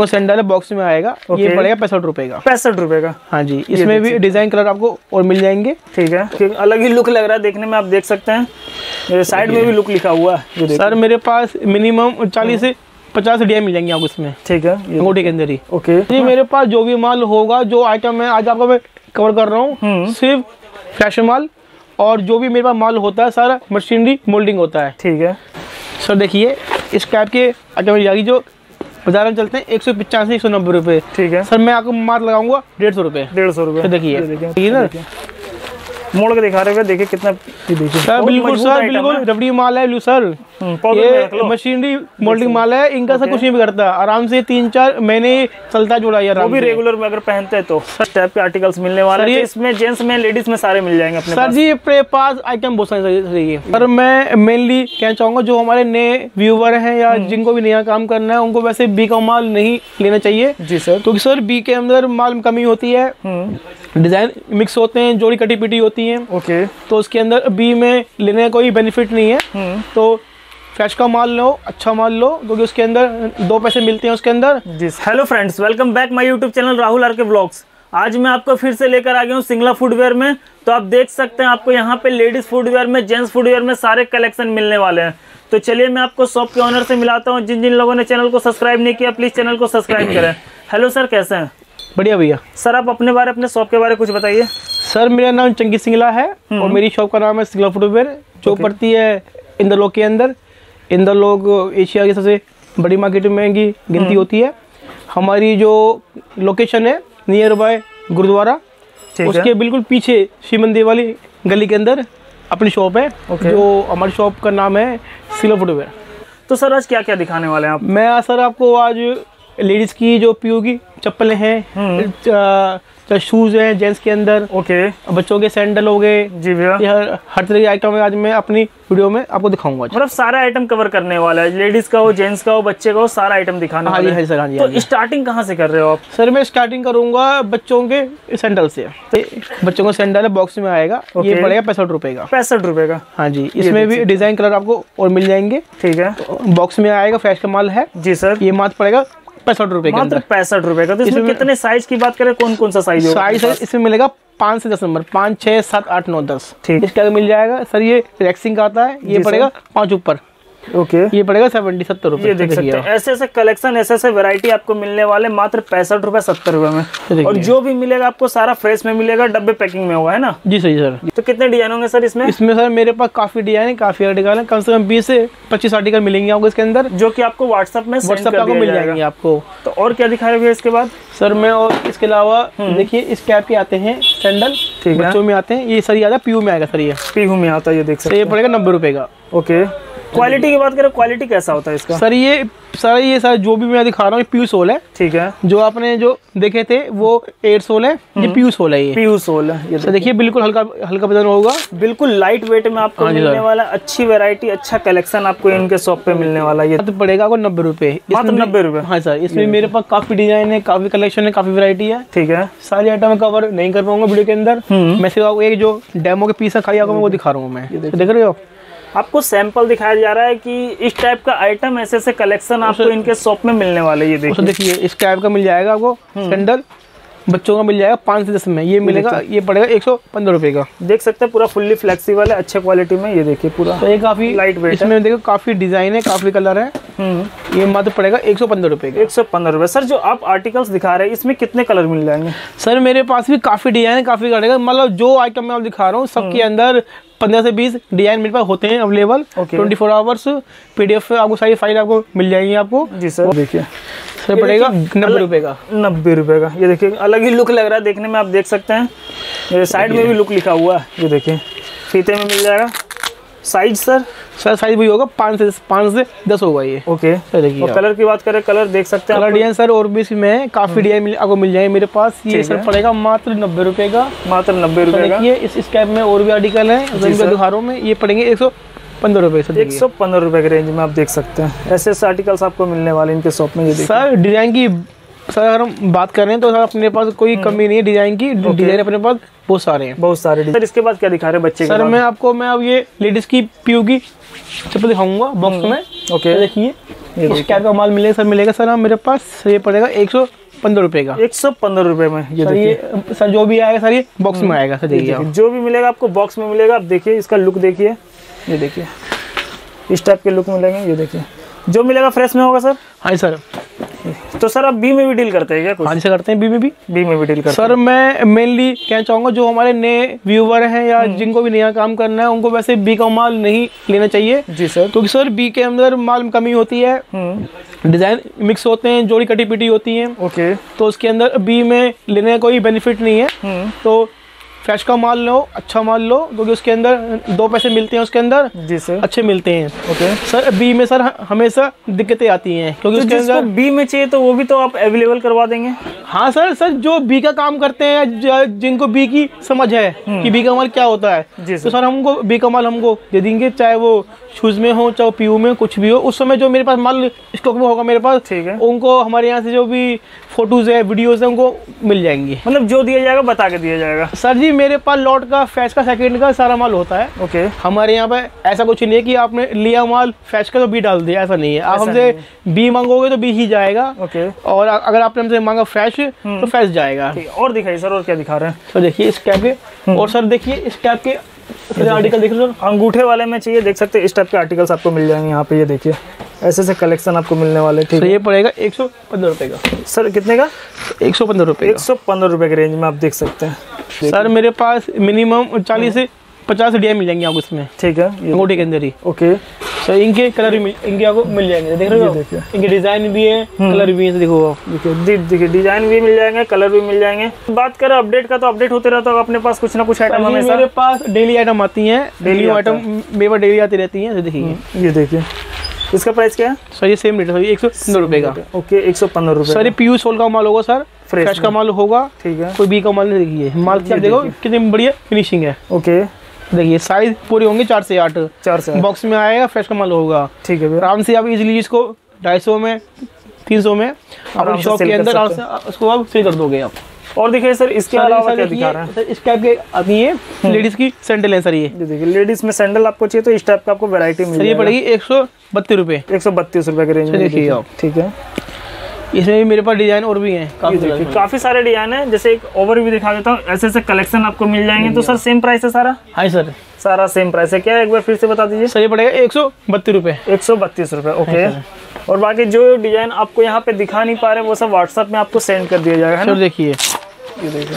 वो sandal box में आएगा, ये पड़ेगा 65 रुपए का। 65 रुपए का, हाँ जी। इसमें भी डिजाइन कलर आपको और मिल जाएंगे, ठीक है। अलग ही लुक लग रहा है देखने में, आप देख सकते हैं साइड में भी लुक लिखा हुआ है। सर मेरे पास मिनिमम 40 से 50 डिजाइन मिल जाएंगे आपको इसमें, ठीक है, अंगूठी के अंदर ही। ओके जी, मेरे पास जो भी माल होगा, जो आइटम मैं आज आपको कवर कर रहा हूँ, सिर्फ फैशन माल, और जो भी मेरे पास माल होता है सारा मशीनरी मोल्डिंग होता है, ठीक है। सर देखिए इस टाइप के आइटम मिल जाएगी जो बाजार में चलते हैं 185 से 190 रुपए, ठीक है। सर मैं आपको मार लगाऊंगा 150 रुपए। 150 रुपए, देखिए मोड़ के दिखा रहे हुए, देखिए कितना सर, बिल्कुल सर, बिल्कुल रबड़ी माल है सर, ये मशीनरी मोल्डिंग माल है, इनका सर कुछ नहीं बिगड़ता, आराम से 3-4 महीने चलता जुड़ा यार, वो भी रेगुलर में अगर पहनते हैं तो। सर टाइप के आर्टिकल्स मिलने वाले हैं इसमें, जेंट्स में लेडीज में सारे मिल जाएंगे अपने सर जी। अपने पास आइटम बहुत सारे। सर मैं मेनली कहना चाहूँगा जो हमारे नए व्यूवर हैं या जिनको भी नया काम करना है, उनको वैसे बी का माल नहीं लेना चाहिए जी सर, क्योंकि सर बी के अंदर माल में कमी होती है, डिजाइन मिक्स होते हैं, जोड़ी कटी पिटी होती है, ओके। तो उसके अंदर बी में लेने का कोई बेनिफिट नहीं है, तो फ्रेश का माल लो, अच्छा माल लो, क्योंकि उसके अंदर 2 पैसे मिलते हैं उसके अंदर जी। Hello friends, welcome back my YouTube channel Rahul R K blogs. आज मैं आपको फिर से लेकर आ गया हूँ सिंगला फुटवेयर में। तो आप देख सकते हैं आपको यहाँ पे लेडीज फुटवेयर में, जेंट्स फुटवेयर में सारे कलेक्शन मिलने वाले हैं। तो चलिए मैं आपको शॉप के ऑनर से मिलाता हूँ। जिन जिन लोगों ने चैनल को सब्सक्राइब नहीं किया, प्लीज चैनल को सब्सक्राइब करें। हेलो सर, कैसे हैं? बढ़िया भैया। सर आप अपने बारे, अपने शॉप के बारे कुछ बताइए। सर मेरा नाम चंगी सिंगला है और मेरी शॉप का नाम है सिंगला फुटवेयर, जो पड़ती है इंदरलोक के अंदर। इंदरलोक एशिया की सबसे बड़ी मार्केट में की गिनती होती है। हमारी जो लोकेशन है नियर बाय गुरुद्वारा, उसके बिल्कुल पीछे शिव मंदिर वाली गली के अंदर अपनी शॉप है, जो हमारी शॉप का नाम है सिंगला फुटवेयर। तो सर आज क्या क्या दिखाने वाले हैं आप? मैं सर आपको आज लेडीज की जो पीओ की चप्पलें हैं, शूज हैं जेंट्स के अंदर, ओके, बच्चों के सैंडल हो गए जी भैया, हर तरह के आइटम आज मैं अपनी वीडियो में आपको दिखाऊंगा। मतलब सारा आइटम कवर करने वाला है, लेडीज का हो, जेंट्स का हो, बच्चे का हो, सारा आइटम दिखाना। हाँ जी, हाँ सर, हाँ जी। तो स्टार्टिंग कहाँ से कर रहे हो आप? सर मैं स्टार्टिंग करूंगा बच्चों के सैंडल से। बच्चों का सैंडल बॉक्स में आएगा, ये पड़ेगा 65 रुपए का। 65 रुपए का, हाँ जी। इसमें भी डिजाइन कलर आपको और मिल जाएंगे, ठीक है। बॉक्स में आएगा, फ्रेश का माल है जी सर। ये मात्र पड़ेगा 65 रुपए, मात्र 65 रुपए का। तो इसमें कितने साइज की बात करें, कौन कौन सा साइज होगा? साइज इसमें मिलेगा 5 से 10 नंबर, 5, 6, 7, 8, 9, 10, ठीक। इसका मिल जाएगा सर, ये रेक्सिंग का आता है, ये पड़ेगा 5 ऊपर, ओके। ये पड़ेगा 70-70 रुपए। देख सकते हैं ऐसे ऐसे कलेक्शन, ऐसे ऐसे वैरायटी आपको मिलने वाले मात्र 65 रुपए 70 रुपए में। और जो भी मिलेगा आपको सारा फ्रेश में मिलेगा, डब्बे पैकिंग में होगा, है ना जी? सही सर। तो कितने डिजाइन होंगे सर इसमें? इसमें सर मेरे पास काफी डिजाइन है, काफी आर्टिकल है, कम से कम 20 से 25 आर्टिकल मिलेंगे आपको इसके अंदर, जो की आपको व्हाट्सएप में मिल जाएंगे आपको। तो और क्या दिखा रहे इसके बाद सर? मैं और इसके अलावा देखिए इस कैप के आते हैं सैंडल, ठीक है, बच्चों में आते हैं। ये सर पीयू में आएगा, सर ये पीयू में आता है, ये देख सकते हैं, ये पड़ेगा 90 रुपए का, ओके। क्वालिटी की बात करें, क्वालिटी कैसा होता है इसका? सर ये सर जो भी मैं दिखा रहा हूँ पीयू सोल है, ठीक है। जो आपने जो देखे थे वो 8 सोल है, ये पीयू सोल है, ये पीयू सोल है। ये सर देखिए बिल्कुल हल्का वजन होगा, बिल्कुल लाइट वेट में आपको मिलने वाला। अच्छी वैरायटी, अच्छा कलेक्शन आपको इनके शॉप पे मिलने वाला। ये पड़ेगा आपको 90 रुपए, मात्र 90 रुपए। हाँ सर, इसमें मेरे पास काफी डिजाइन है, काफी कलेक्शन है, काफी वैरायटी है, ठीक है। सारी आइटम कवर नहीं कर पाऊंगा वीडियो के अंदर, मैं सिर्फ आपको एक जो डेमो के पीस है खाली आपको वो दिखा रहा हूँ। मैं देख रहे हो, आपको सैंपल दिखाया जा रहा है कि इस टाइप का आइटम, ऐसे ऐसे कलेक्शन आपको इनके शॉप में मिलने वाले। ये देखिए, देखिए इस टाइप का मिल जाएगा आपको सैंडल, बच्चों का मिल जाएगा 5 से 10 में, ये मिलेगा, ये पड़ेगा 115 रुपए का। देख सकते हैं पूरा फुल्ली फ्लेक्सिबल है, अच्छे क्वालिटी में। ये देखिए पूरा, तो ये काफी लाइट वेट, इसमें देखो काफी डिजाइन है, काफी कलर है। ये मात्र पड़ेगा 115 रुपए का। 115 रुपए। सर जो आप आर्टिकल्स दिखा रहे हैं इसमें कितने कलर मिल जाएंगे? सर मेरे पास भी काफी डिजाइन है, काफी कलर है, मतलब जो आइटम मैं आप दिखा रहा हूँ सबके अंदर 15 से 20 डिजाइन मेरे पास होते हैं अवेलेबल, 24 आवर्स। PDF आपको सारी फाइल आपको मिल जाएंगी आपको जी सर। देखिए सर पड़ेगा 90 रुपए का। 90 रुपए का, ये देखिए अलग ही लुक लग रहा है देखने में, आप देख सकते हैं साइड में भी लुक लिखा हुआ है। ये देखिए फीते में मिल जाएगा। Size sir? सर साइज भी होगा 5 से 10 होगा ये, ओके। और कलर की बात करें, कलर देख सकते हैं, कलर डिजाइन सर और भी इसमें काफी डिजाइन आपको मिल जाएंगे मेरे पास। ये सर पड़ेगा मात्र 90 रुपए का, मात्र 90 रुपए का। ये इस कैप में और भी आर्टिकल है, दुखारों में ये पड़ेंगे 115 रुपए से 115 रुपए के रेंज में आप देख सकते हैं। ऐसे ऐसे आर्टिकल्स आपको मिलने वाले इनके शॉप में। सर डिजाइन की सर अगर हम बात कर रहे हैं तो सर अपने पास कोई कमी नहीं है डिजाइन की, डिजाइन अपने पास बहुत सारे हैं, बहुत सारे। सर इसके बाद क्या दिखा रहे हैं बच्चे? सर मैं अब ये लेडीज की पीयू की चप्पल दिखाऊंगा बॉक्स में, ओके। देखिए इस कैप का माल मिलेगा सर, मेरे पास ये पड़ेगा 115 रुपये का, 115 रुपये में ये देखिए सर। जो भी आएगा सर ये बॉक्स में आएगा सर, देखिए जो भी मिलेगा आपको बॉक्स में मिलेगा। आप देखिए इसका लुक देखिए, ये देखिए इस टाइप के लुक मिलेंगे। ये देखिए जो मिलेगा फ्रेश में होगा सर। हाँ सर, तो सर आप बी में भी डील करते हैं क्या कुछ? हाँ जी सर करते हैं, बी में भी डील करते हैं सर। मैं मेनली कहना चाहूँगा जो हमारे नए व्यूवर हैं या जिनको भी नया काम करना है उनको वैसे बी का माल नहीं लेना चाहिए जी सर, क्योंकि सर बी के अंदर माल में कमी होती है, डिजाइन मिक्स होते हैं, जोड़ी कटी पिटी होती है। ओके, तो उसके अंदर बी में लेने का कोई बेनिफिट नहीं है। तो फ्रेश का माल लो, अच्छा माल लो, क्योंकि उसके अंदर दो पैसे मिलते हैं, उसके अंदर जी सर अच्छे मिलते हैं। ओके सर, बी में सर हमेशा दिक्कतें आती हैं, क्योंकि उसके अंदर बी में चाहिए तो वो भी तो आप अवेलेबल करवा देंगे। हाँ सर, जो बी का काम करते हैं, जिनको बी की समझ है कि बी का माल क्या होता है, तो सर हमको बी का माल हमको दे देंगे, चाहे वो शूज में हो चाहे पीयू में, कुछ भी हो। उस समय जो मेरे पास माल स्टॉक में होगा मेरे पास, ठीक है, उनको हमारे यहाँ से जो भी फोटोज है वीडियोज है उनको मिल जाएंगी। मतलब जो दिया जाएगा बता के दिया जाएगा सर जी। मेरे पास लॉट का, फैश का, सेकंड का सारा माल होता है। ओके, हमारे यहाँ पे ऐसा कुछ नहीं है कि आपने लिया माल फैश का तो बी डाल दिया, ऐसा नहीं है। आप हमसे बी मांगोगे तो बी ही जाएगा। ओके, और अगर आपने हमसे मांगा फ्रेश तो फ्रेश जाएगा। और दिखाइए सर, और क्या दिखा रहे हैं? तो देखिए इस कैप के, और सर देखिए इस कैप के आर्टिकल देख लो, अंगूठे वाले में चाहिए देख सकते हैं। इस टाइप के आर्टिकल्स आपको मिल जाएंगे यहाँ पे। ये देखिए ऐसे ऐसे कलेक्शन आपको मिलने वाले। ठीक है, ये पड़ेगा 115 रुपये का सर। कितने का? 115 रुपये, 115 रुपये के रेंज में आप देख सकते हैं। सर मेरे पास मिनिमम 40 से 50 डिजाइन मिल जाएंगे आपको इसमें। ठीक है, अंगूठे के अंदर ही। ओके सर, इनके कलर भी इनके आपको मिल जाएंगे, देख रहे हो? इनके डिजाइन भी है, कलर भी है। देखो देखिए, डिजाइन भी मिल जाएंगे, कलर भी मिल जाएंगे। बात करें अपडेट का, तो अपडेट होते रहता है अपने पास, कुछ ना कुछ आइटम हमेशा मेरे पास डेली आइटम आती है। डेली आइटम मेरे पास डेली आती रहती है। देखिए ये देखिए, इसका प्राइस क्या है सर? ये सेम रेट है, 115 रुपये का। ओके, 115 रुपये। सर ये पीयू सोल का माल होगा सर, फ्रेश का माल होगा। ठीक है, कोई बी का माल नहीं। देखिए माल देखो कितनी बढ़िया फिनिशिंग है। ओके, देखिए साइज पूरे होंगे 4 से 8, 4 से 8 बॉक्स में आएगा, फ्रेश का माल होगा। ठीक है, आराम से आप इजीली इसको 250 में 300 में अपनी शॉप के अंदर उसको आप सेल कर दोगे आप। और देखिए सर, इसके अलावा क्या दिखा रहा है सर? इस टाइप के अभी ये लेडीज की सैंडल है सर। ये देखिए लेडीज में सैंडल आपको चाहिए तो इस टाइप का आपको वैरायटी मिलेगी। ये पड़ेगी 132 रुपये, 132 रुपये के रेंज में। देखिए आप, ठीक है, इसमें भी मेरे पास डिजाइन और भी हैं, काफी सारे डिजाइन हैं। जैसे एक ओवर भी दिखा देता हूँ, ऐसे ऐसे कलेक्शन आपको मिल जाएंगे। तो सर सेम प्राइस है सारा? हाँ सर, सारा सेम प्राइस है। क्या एक बार फिर से बता दीजिए सर? ये पड़ेगा 132 रुपये, 132 रुपये। ओके, और बाकी जो डिजाइन आपको यहाँ पे दिखा नहीं पा रहे वो सब व्हाट्सएप में आपको सेंड कर दिया जाएगा, है ना? देखिए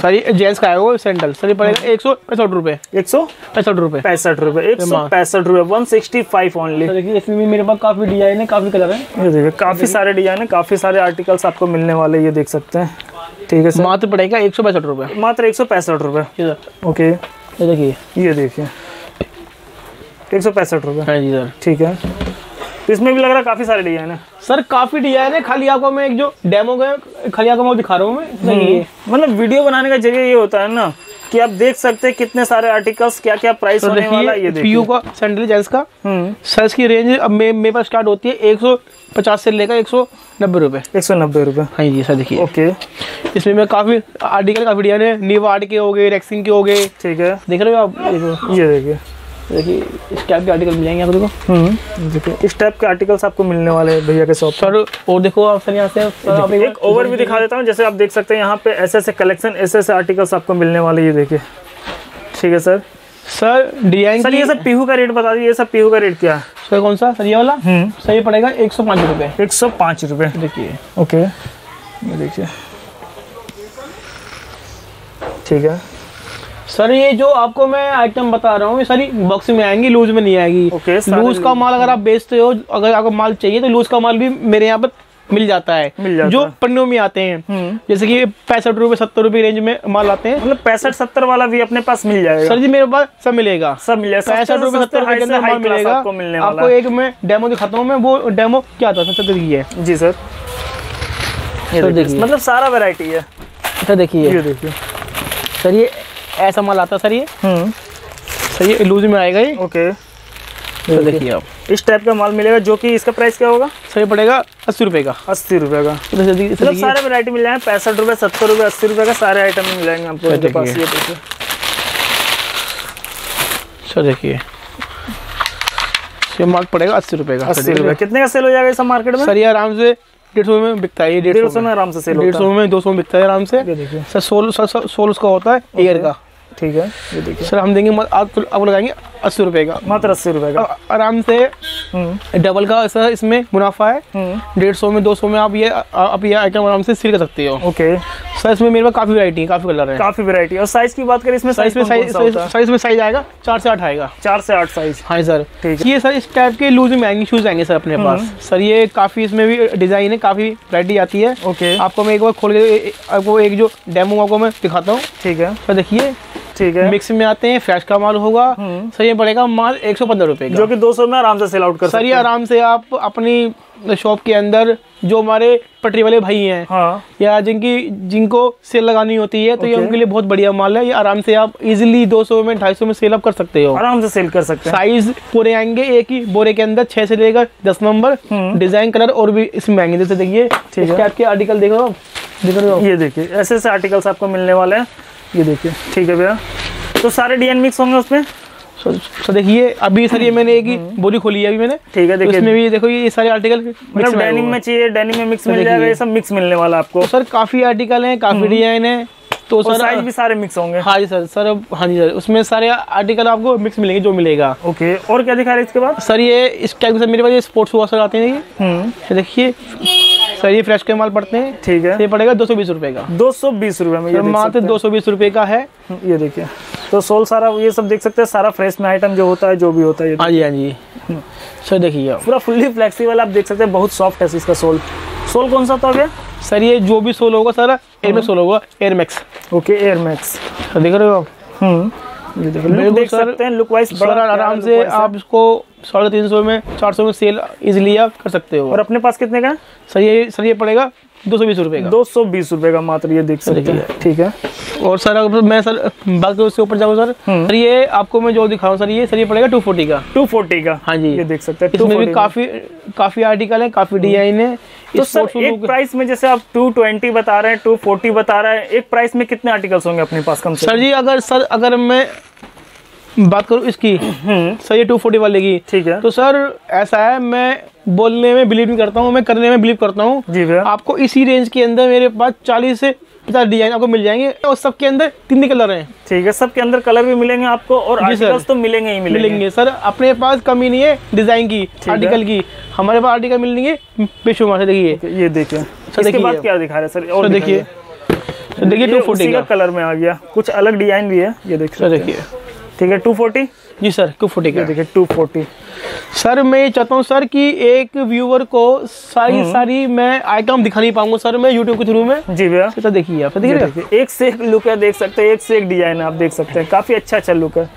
सर, ये जेंट्स का है सैंडल। सर ये पड़ेगा 165 रुपये, 165 रुपये, 65 रुपये, 165 रुपये, 165 ओनली। इसमें भी मेरे पास काफी डिजाइन है, काफी कलर है। ये देखिए काफी सारे डिजाइन है, काफी सारे आर्टिकल्स आपको मिलने वाले, ये देख सकते हैं। ठीक है सर, मात्र पड़ेगा 165 रुपये, मात्र 165 रुपये। ओके, देखिए ये देखिए 165 रुपये। हाँ जी सर, ठीक है, तो इसमें भी लग रहा है काफी सारे डिजाइन है सर, काफी डिजाइन है। खाली आपको मैं एक जो डेमो का खाली आपको मैं दिखा रहा हूँ मैं। मतलब वीडियो बनाने का जरिए ये होता है ना कि आप देख सकते हैं कितने सारे आर्टिकल्स, क्या क्या प्राइस तो होने वाला है। ये पीयू का सैंडल जेंट्स का सर, इसकी रेंज अब मेरे पास स्टार्ट होती है 150 से लेकर 190 रुपये, 190 रुपये। हाँ जी सर, देखिए ओके, इसमें मैं काफी आर्टिकल काफी डिजाइन है, नीव आर्ट के हो गए, रेक्सिंग के हो गए। ठीक है, देख रहे हो आप? ये देखिए इस टाइप के आर्टिकल मिल जाएंगे आपको। देखो इस टाइप के आर्टिकल्स आपको मिलने वाले हैं भैया के शॉप पर। और देखो आप सर यहाँ से एक ओवर भी दिखा देता हूँ। जैसे आप देख सकते हैं यहाँ पे ऐसे ऐसे कलेक्शन, ऐसे ऐसे आर्टिकल्स आपको मिलने वाले, ये देखिए। ठीक है सर, डिजाइन सर ये सब पीहू का रेट बता दीजिए। ये सब पीहू का रेट क्या है सर? कौन सा सर? ये वाला सर, ये पड़ेगा 105 रुपये, 105 रुपये। देखिए ओके, देखिए ठीक है सर। ये जो आपको मैं आइटम बता रहा हूँ ये सारी बॉक्स में आएंगी, लूज में नहीं आएगी। ओके, लूज का माल अगर आप बेचते हो, अगर आपको माल चाहिए तो लूज का माल भी मेरे यहाँ पर मिल जाता है, जो पन्नों में आते हैं। जैसे कि 65 रुपये, 70 रुपये रेंज में माल आते हैं। मतलब 65-70 वाला भी अपने पास मिल जाएगा सर जी? मेरे पास सब मिलेगा, 65-70 रुपये के अंदर माल मिलेगा आपको। एक मैं डेमो दिखाता हूँ मैं, वो डेमो क्या आता है सर? ये जी सर, मतलब सारा वेराइटी है सर। देखिए सर, ये ऐसा माल आता है सर। ये लूज में आएगा ये। ओके, तो देखिए आप इस टाइप का माल मिलेगा, जो कि इसका प्राइस क्या होगा सर? ये पड़ेगा 80 रुपये का, 80 रुपये का। मतलब सारे वैरायटी मिल जाएंगे, 65 रुपये, 70 रुपये, 80 रुपये का सारे आइटम मिल जाएंगे आपको। सर देखिए ये मार्क पड़ेगा 80 रुपए का। 80 रुपए कितने का सेल हो जाएगा सब मार्केट में? सर ये आराम से 150 में बिकता है, 150 में आराम से सेल होता है, 150 में 200 में बिकता है आराम से। सर सोल उसका होता है एयर का, ठीक है। ये देखिए सर हम देंगे आपको लगाएंगे 80 रुपए का, मात्र 80 रुपए का आराम से। डबल का सर इसमें मुनाफा है, 150 में 200 में आप ये आइटम आराम से सेल कर सकते हो। ओके सर इसमें मेरे पास काफी वैरायटी है, काफी कलर है, काफी वैरायटी। और साइज की बात करें इसमें साइज आएगा 4 से 8 आएगा, 4 से 8 साइज। हाँ सर ठीक है। ये सर इस टाइप के लूज में आएंगे शूज आएंगे सर अपने पास। सर ये काफी इसमें भी डिजाइन है, काफी वैरायटी आती है। ओके आपको मैं एक बार खोल के आपको एक जो डेमो आपको मैं दिखाता हूँ, ठीक है। सर देखिए ठीक है मिक्स में आते हैं, फ्रेश का माल होगा। सर ये पड़ेगा माल 115 रुपए का, जो कि 200 में आराम से सेल आउट कर सकते हैं। सर ये आराम से आप अपनी शॉप के अंदर जो हमारे पटरी वाले भाई हैं हाँ। या जिनको सेल लगानी होती है तो ये उनके लिए बहुत बढ़िया माल है। ये आराम से आप इजीली 200 में 250 में सेल अप कर सकते हो, आराम से सेल कर सकते हैं। साइज पूरे आएंगे एक ही बोरे के अंदर, 6 से लेकर 10 नंबर। डिजाइन कलर और भी इसमें आएंगे, जैसे देखिए इस टाइप के आर्टिकल देखो, ये देखिए ऐसे ऐसे आर्टिकल्स आपको मिलने वाले हैं। ये देखिए ठीक है भैया, तो सारे डिजाइन मिक्स होंगे उसमें। सर देखिए अभी सर ये मैंने एक ही बोरी खोली है अभी मैंने, ठीक है। देखिए इसमें भी देखो ये सारे आर्टिकल मतलब डेनिम में चाहिए, डेनिम में मिक्स मिल जाएगा, ये सब मिक्स मिलने वाला आपको। सर काफी आर्टिकल हैं, काफी डिजाइन है, तो सर साइज भी सारे मिक्स होंगे। हाँ जी सर, सर हाँ जी सर उसमें सारे आर्टिकल आपको मिक्स मिलेंगे जो मिलेगा। ओके और क्या दिखा रहे हैं इसके बाद? सर ये इस टाइप के मेरे पास स्पोर्ट्स शूज सर आते हैं, देखिए सर ये फ्रेश के माल पड़ते हैं, ठीक है। ये पड़ेगा 220 रुपए का, 220 रुपए में ये मात्र 220 रुपए का है। ये देखिए तो सोल सारा ये सब देख सकते हैं, सारा फ्रेश में आइटम जो होता है, जो भी होता है। हाँ जी हाँ जी सर देखिए पूरा फुल्ली फ्लेक्सीबल आप देख सकते हैं, बहुत सॉफ्ट है इसका सोल। सोल कौन सा था भैया? सर ये जो भी सोल होगा सर एयरमैक्स सोल होगा, एयरमैक्स। ओके एयरमैक्स देख रहे हो आप, ये देख सकते हैं लुक वाइज बड़ा। आराम से आप इसको 350 में 400 में सेल इजिली आप कर सकते हो। और अपने पास कितने का? सर ये पड़ेगा 220 रुपए का, 220 रुपए का मात्र, ये देख सकते हैं ठीक है। और सर अगर मैं सर बाकी उससे ऊपर जाऊँ सर ये आपको मैं जो दिखाऊँ सर ये पड़ेगा 240 का, 240 का। हाँ जी ये देख सकते हैं, इसमें भी काफी आर्टिकल है, काफी डिजाइन है। तो सर एक प्राइस में जैसे आप 220 बता रहे हैं, 240 बता रहे हैं, एक प्राइस में कितने आर्टिकल्स होंगे अपने पास कम से? सर जी अगर मैं बात करूँ इसकी सर ये 240 वाले की, ठीक है। तो सर ऐसा है, मैं बोलने में बिलीव नहीं करता हूँ, मैं करने में बिलीव करता हूँ। आपको इसी रेंज के अंदर मेरे पास 40 से 50 डिजाइन आपको मिल जाएंगे, और सबके अंदर 3 कलर हैं, ठीक है। सबके अंदर कलर भी मिलेंगे आपको, और आर्टिकल्स तो मिलेंगे ही मिलेंगे सर। अपने पास कमी नहीं है डिजाइन की, आर्टिकल की, हमारे पास आर्टिकल मिलेंगे बेशुमार से। देखिए ये देखिए सर, इसके बाद क्या दिखा रहे हैं सर? और देखिए देखिए 240 का कलर में आ गया, कुछ अलग डिजाइन भी है, ये देखिए देखिए ठीक है 240 जी सर 240 का। देखिए 240 सर मैं चाहता हूँ सर कि एक व्यूअर को सारी मैं आइटम दिखा नहीं पाऊंगा सर मैं यूट्यूब के थ्रू में। जी भैया सर देखिए आप देखिए एक से एक लुक है, देख सकते हैं एक से एक डिजाइन आप देख सकते हैं, काफी अच्छा अच्छा लुक है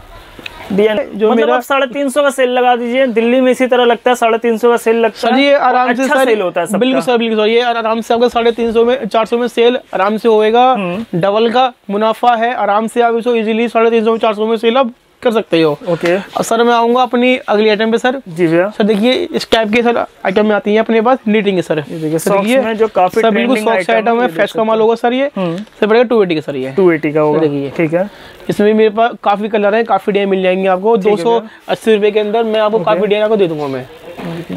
डिजाइन जो मतलब मेरा 350 का सेल लगा दीजिए। दिल्ली में इसी तरह लगता है 350 का सेल लगता है, आराम से सेल होता है। बिल्कुल सर बिल्कुल, ये आराम से आपका 350 में 400 में सेल आराम से होएगा, डबल का मुनाफा है। आराम से आप इसको इजीली 350 में 400 में सेल आप कर सकते हो। ओके सर मैं आऊंगा अपनी अगली आइटम पे सर। जी भैया सर देखिए इस टाइप के सर आइटम में आती है अपने पास नीटिंग है सर, जो काफी बिल्कुल सॉफ्ट आइटम है, फ्रेश का माल होगा सर। ये सर पड़ेगा 280 का, सर ये 280 का होगा देखिए ठीक है। इसमें मेरे पास काफी कलर है, काफी डिजाइन मिल जाएंगे आपको। 280 रुपए के अंदर मैं आपको काफी डिजाइन आपको दे दूंगा मैं।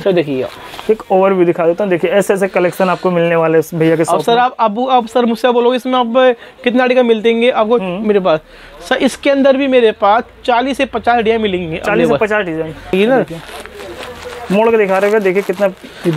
सर देखिए एक ओवर भी दिखा देता हूँ, देखिए ऐसे ऐसे कलेक्शन आपको मिलने वाले भैया के। अब सर आप सर मुझसे बोलोगे इसमें आप कितना आर्टिकल मिलेंगे आपको? मेरे पास सर इसके अंदर भी मेरे पास 40 से 50 डिजाइन मिलेंगे, 40 से 50 डिजाइन ठीक है ना। मोड़ के दिखा रहे हैं, देखिए कितना सर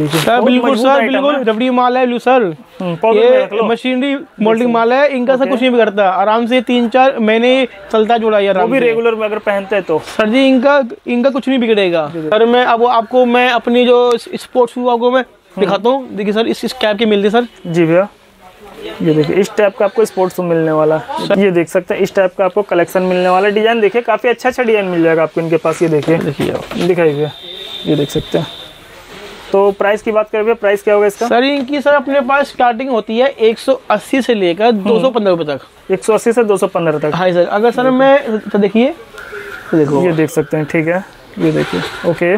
बिल्कुल सर बिल्कुल रबड़ी माल है सर, ये मशीनरी मोल्डिंग माल है इनका सर, कुछ नहीं बिगड़ता, आराम से 3-4 महीने चलता जुड़ा यार, वो भी रेगुलर में अगर पहनते हैं तो सर जी इनका कुछ नहीं बिगड़ेगा। सर मैं अब आपको मैं अपनी जो स्पोर्ट्स शू आपको मैं दिखाता हूँ। देखिए सर इस टाइप के मिलते सर। जी भैया ये देखिए इस टाइप का आपको स्पोर्ट्स शू मिलने वाला है, ये देख सकते हैं इस टाइप का आपको कलेक्शन मिलने वाला। डिजाइन देखिए काफी अच्छा अच्छा डिजाइन मिल जाएगा आपको इनके पास। ये देखिए देखिए दिखाइए, ये देख सकते हैं। तो प्राइस की बात करें, प्राइस क्या होगा इसका? सर इनकी सर अपने पास स्टार्टिंग होती है 180 से लेकर 215 रुपए तक, 180 से 215 तक। हाँ सर अगर सर मैं तो देखिए देखो ये देख सकते हैं ठीक है, ये देखिए ओके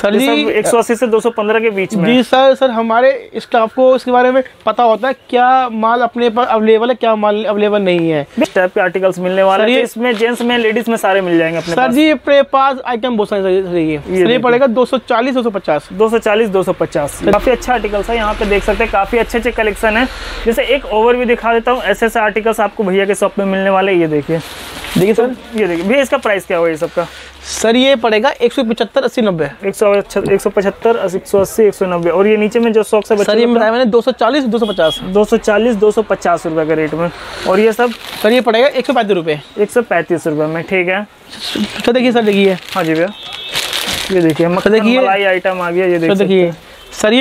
सर जी 180 से 215 के बीच में। जी सर, सर हमारे स्टाफ को इसके बारे में पता होता है क्या माल अपने पर अवेलेबल है, क्या माल अवेलेबल नहीं है। इस टाइप के आर्टिकल्स मिलने वाले हैं, इसमें जेंट्स में लेडीज में सारे मिल जाएंगे अपने पास। सर जी अपने पास आइटम बहुत सारे, ये पड़ेगा 240 250 240 250। काफी अच्छा आर्टिकल्स है, यहाँ पे देख सकते हैं काफी अच्छे अच्छे कलेक्शन है। जैसे एक ओवरव्यू दिखा देता हूँ, ऐसे ऐसे आर्टिकल्स आपको भैया के शॉप में मिलने वाले। ये देखिए, देखिए सर, ये देखिए भैया इसका प्राइस क्या होगा ये सबका? सर ये पड़ेगा 175 80 90, 175 80 190। और ये नीचे में जो शौक से बच्चे मैंने 240 250 रुपए के रेट में। और ये सब सर ये पड़ेगा 135 रुपये, 135 रुपये में। ठीक है सर, देखिए सर, देखिए हाँ जी भैया, ये देखिए मलाई आइटम आ गया। ये देखिए सर,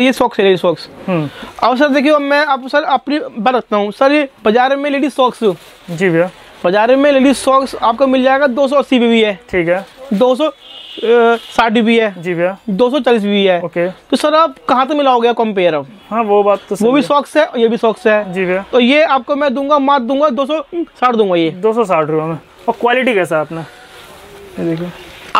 ये सॉक्स है, सॉक्स। अब सर देखिए मैं आप सर अपनी बात रखता हूँ सर, ये बाजार में लेडीज सॉक्स। जी भैया, बाजार में लेडीज सॉक्स आपको मिल जाएगा 280 भी है, ठीक है, 260 भी है, जी भैया 240 भी है। ओके, तो सर आप कहाँ से मिलाओगे कंपेयर? अब हाँ वो बात तो, वो भी सॉक्स है, ये भी सॉक्स है। जी भैया, तो ये आपको मैं दूंगा मात दूंगा 260 दूंगा, ये 260 रुपये में। और क्वालिटी कैसा आपने देखिए।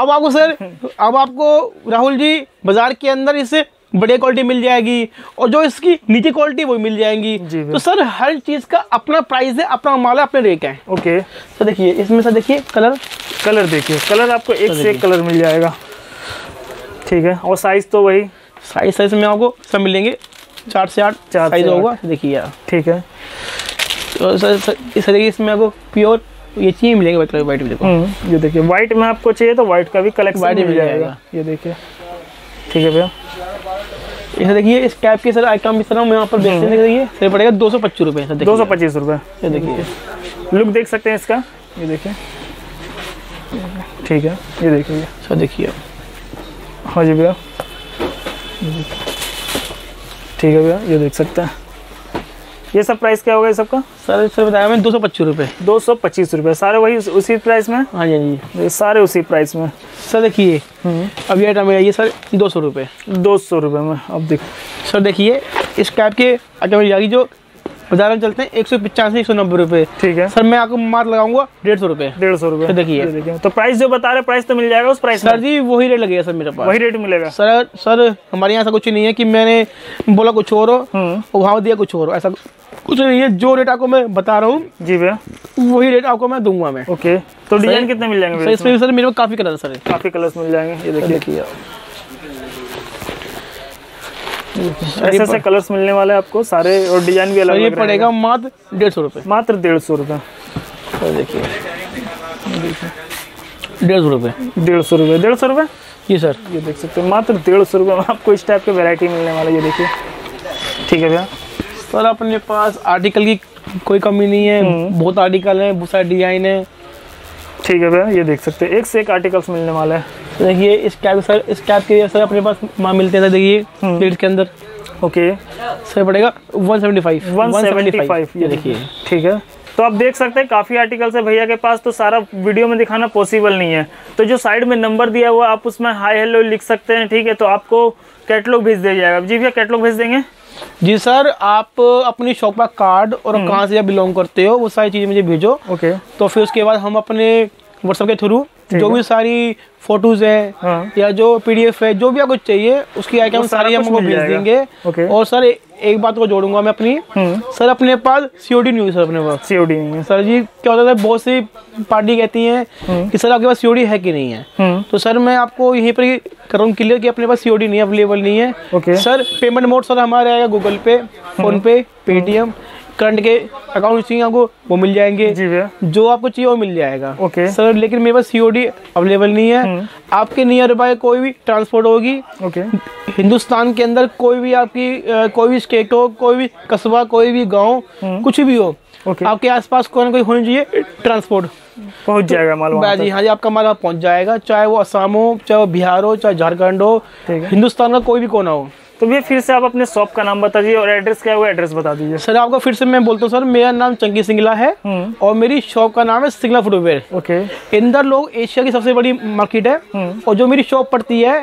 अब आपको सर, अब आपको राहुल जी बाजार के अंदर इससे बढ़िया क्वालिटी मिल जाएगी, और जो इसकी नीचे क्वालिटी वो मिल जाएंगी। तो सर हर चीज का अपना प्राइस है, अपना माल है, अपने रेट है। ओके सर, देखिए इसमें सर देखिए कलर देखिए, कलर आपको एक से एक कलर मिल जाएगा। ठीक है, और साइज तो वही साइज में आपको सब मिलेंगे, 4 से 8 साइज होगा। देखिए ठीक है, तो सर देखिए इसमें आपको प्योर ये चीज मिलेंगे, व्हाइट मिलेगा। ये देखिए व्हाइट में आपको चाहिए तो व्हाइट का भी कलेक्शन मिल जाएगा। ये देखिए ठीक है भैया, इसे देखिए इस कैप के सर आइटम इस तरह हम यहाँ पर बेचते हैं। देखिए सर पड़ेगा 225 रुपये, 225 रुपये। ये देखिए लुक देख सकते हैं इसका, ये देखिए ठीक है। ये देखिए सर, देखिए हाँ जी भैया ठीक है भैया, ये देख सकते हैं। ये सब प्राइस क्या होगा ये सबका? सर सर बताया मैंने 225 रुपये, 225 रुपये सारे वही उसी प्राइस में। हाँ जी जी, सारे उसी प्राइस में। सर देखिए अब ये आइटम है, ये सर 200 रुपये, 200 रुपये में। अब देख सर देखिए इस टाइप के आइटम जाएगी जो बाजार में चलते हैं 185 190 रुपये। ठीक है सर, मैं आपको मार लगाऊंगा 150 रुपये, 150 रुपये। देखिए तो प्राइस जो बता रहे प्राइस तो मिल जाएगा उस प्राइस? सर जी वही रेट लगेगा सर, मेरे पास वही रेट मिलेगा सर। सर हमारे यहाँ ऐसा कुछ नहीं है कि मैंने बोला कुछ और वहाँ दिया कुछ और, ऐसा कुछ नहीं है। जो रेट आपको मैं बता रहा हूँ जी भैया वही रेट आपको मैं दूंगा मैं। ओके, तो डिजाइन कितने मिल जाएंगे? इसमें सर मेरे को काफी कलर सर, काफी कलर्स मिल जाएंगे। ये देखिए ऐसे ऐसे कलर्स मिलने वाले हैं आपको सारे, और डिजाइन भी अलग। ये पड़ेगा मात्र 150 रुपये, मात्र 150 रुपये। देखिए 150 रुपये, 150 रुपये, 150 रुपये। जी सर, ये देख सकते हैं मात्र 150 रुपये में आपको इस टाइप के वैरायटी मिलने वाला है। ये देखिए ठीक है भैया, सर अपने पास आर्टिकल की कोई कमी नहीं है, बहुत आर्टिकल है, बहुत सारे डिजाइन है। ठीक है भैया, ये देख सकते हैं एक से एक आर्टिकल्स मिलने वाला है। देखिए इस कैप सर, इस कैप के सर अपने पास माल मिलते हैं देखिए प्लेट के अंदर। ओके सर पड़ेगा 175। ये देखिए ठीक है, तो आप देख सकते हैं काफ़ी आर्टिकल्स है भैया के पास, तो सारा वीडियो में दिखाना पॉसिबल नहीं है। तो जो साइड में नंबर दिया हुआ आप उसमें हाई हेलो लिख सकते हैं। ठीक है, तो आपको कैटलॉग भेज दिया जाएगा। जी भैया कैटलॉग भेज देंगे। जी सर, आप अपनी शॉप का कार्ड और कहाँ से बिलोंग करते हो वो सारी चीज़ें मुझे भेजो। ओके, तो फिर उसके बाद हम अपने व्हाट्सएप के थ्रू जो भी सारी फोटोज है या जो पीडीएफ है जो भी आपको चाहिए उसकी आइटम सारी हमको भेज देंगे। और सर एक बात को जोड़ूंगा मैं अपनी, सर अपने पास सीओडी नहीं है सर, अपने पास सीओडी नहीं है। सर जी क्या होता है बहुत सी पार्टी कहती है कि सर आपके पास सीओडी है कि नहीं है, तो सर मैं आपको यहीं पर कर रहा हूँ क्लियर कि अपने पास सीओडी नहीं है, अवेलेबल नहीं है। सर पेमेंट मोड सर हमारा आएगा गूगल पे, फोन पे, पेटीएम, करंट के अकाउंट चाहिए आपको वो मिल जाएंगे। जी भैया, जो आपको चाहिए वो मिल जाएगा। ओके सर, लेकिन मेरे पास सीओडी अवेलेबल नहीं है। आपके नियर बाय कोई भी ट्रांसपोर्ट होगी, ओके हिंदुस्तान के अंदर कोई भी आपकी कोई भी स्टेट हो, कोई भी कस्बा, कोई भी गांव, कुछ भी हो, आपके आसपास कोई ना कोई होनी चाहिए ट्रांसपोर्ट, पहुंच जाएगा माल वहाँ। जी हाँ जी, आपका माल पहुँच जाएगा, चाहे वो असम हो, चाहे वो बिहार हो, चाहे झारखंड हो, हिंदुस्तान का कोई भी कोना हो। तो भैया फिर से आप अपने शॉप का नाम बता दीजिए और एड्रेस क्या हुआ एड्रेस बता दीजिए। सर आपको फिर से मैं बोलता हूँ, सर मेरा नाम चंगी सिंगला है और मेरी शॉप का नाम है Singla footwear. Okay, Inderlok Asia की सबसे बड़ी मार्केट है, और जो मेरी शॉप पड़ती है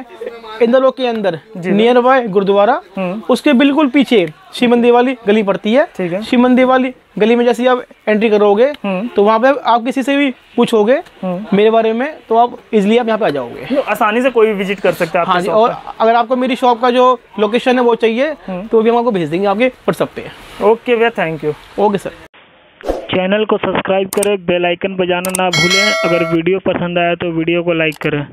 इंदरलोक के अंदर नियर बाय गुरुद्वारा, उसके बिल्कुल पीछे शिव मंदिर वाली गली पड़ती है। शिव मंदिर वाली गली में जैसे आप एंट्री करोगे तो वहाँ पे आप किसी से भी पूछोगे मेरे बारे में तो आप इजिली आप यहाँ पे आ जाओगे, आसानी से कोई विजिट कर सकता है। हाँ जी, और अगर आपको मेरी शॉप का जो लोकेशन है वो चाहिए तो भी हम आपको भेज देंगे आपके व्हाट्सएप पे। ओके भैया, thank you. Okay sir, channel को सब्सक्राइब करें, बेल आइकन बजाना ना भूलें। अगर वीडियो पसंद आया तो वीडियो को लाइक करें।